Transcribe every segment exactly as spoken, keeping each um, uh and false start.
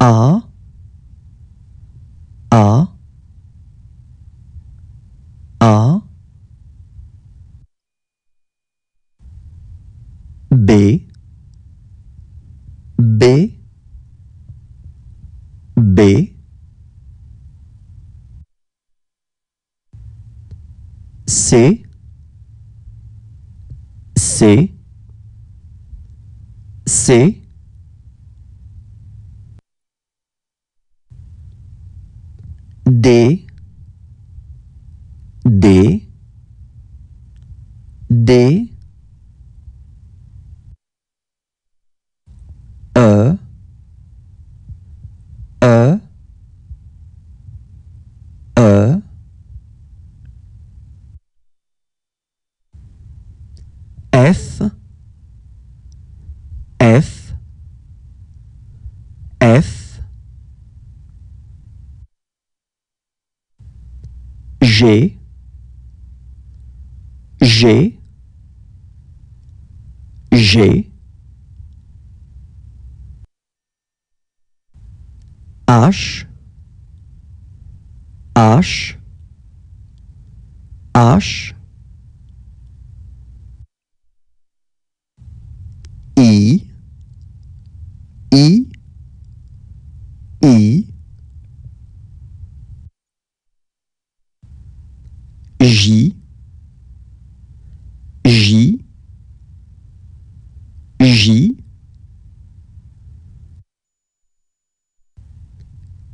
A, A, A, B, B, B, C, C, C, D, D, D, E, E, E, F, F, F, G, G, G, H, H, H, I, I, I, J, J, J,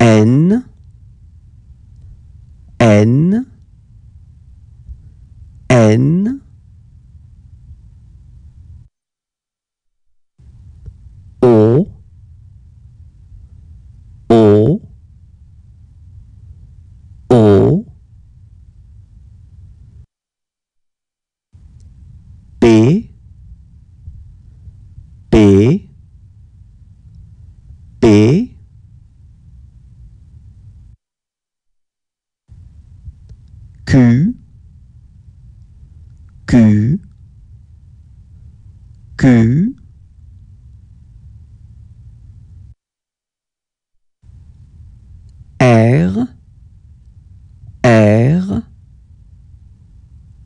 N, N, N, O, O, O, P, P, P, Q, Q, Q, R, R,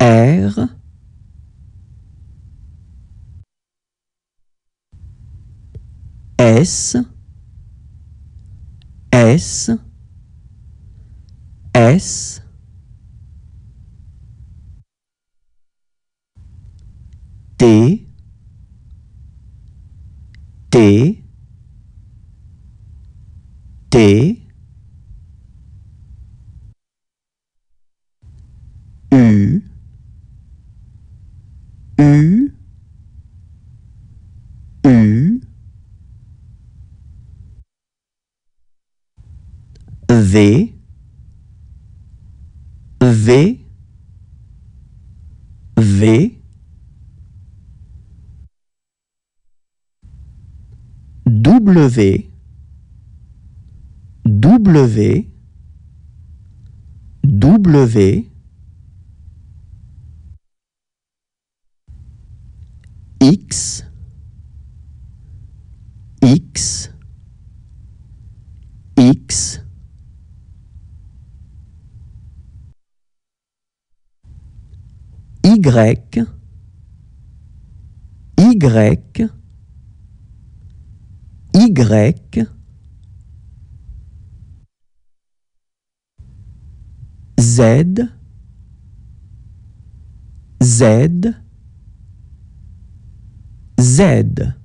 R, S, S, S, T, T, T, U, U, U, V, V, V, W, W, W, X, X, X, Y, Y, Y, Z, Z, Z.